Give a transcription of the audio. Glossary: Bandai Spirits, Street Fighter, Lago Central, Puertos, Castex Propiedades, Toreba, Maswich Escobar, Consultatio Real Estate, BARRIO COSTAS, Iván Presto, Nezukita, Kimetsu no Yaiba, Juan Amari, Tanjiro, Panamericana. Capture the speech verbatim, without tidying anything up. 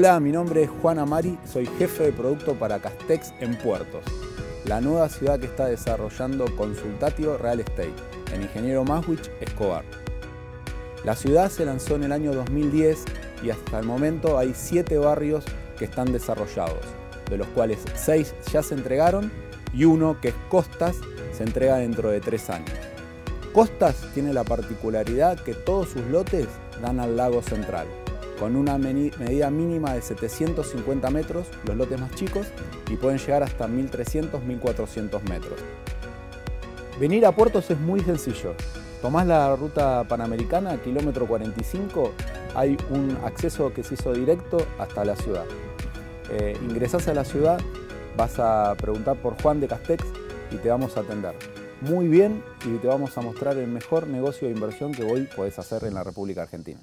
Hola, mi nombre es Juan Amari, soy jefe de producto para Castex en Puertos, la nueva ciudad que está desarrollando Consultatio Real Estate, el ingeniero Maswich Escobar. La ciudad se lanzó en el año dos mil diez y hasta el momento hay siete barrios que están desarrollados, de los cuales seis ya se entregaron y uno, que es Costas, se entrega dentro de tres años. Costas tiene la particularidad que todos sus lotes dan al Lago Central, con una medida mínima de setecientos cincuenta metros, los lotes más chicos, y pueden llegar hasta mil trescientos, mil cuatrocientos metros. Venir a Puertos es muy sencillo. Tomás la ruta Panamericana, kilómetro cuarenta y cinco, hay un acceso que se hizo directo hasta la ciudad. Eh, ingresás a la ciudad, vas a preguntar por Juan de Castex y te vamos a atender muy bien y te vamos a mostrar el mejor negocio de inversión que hoy podés hacer en la República Argentina.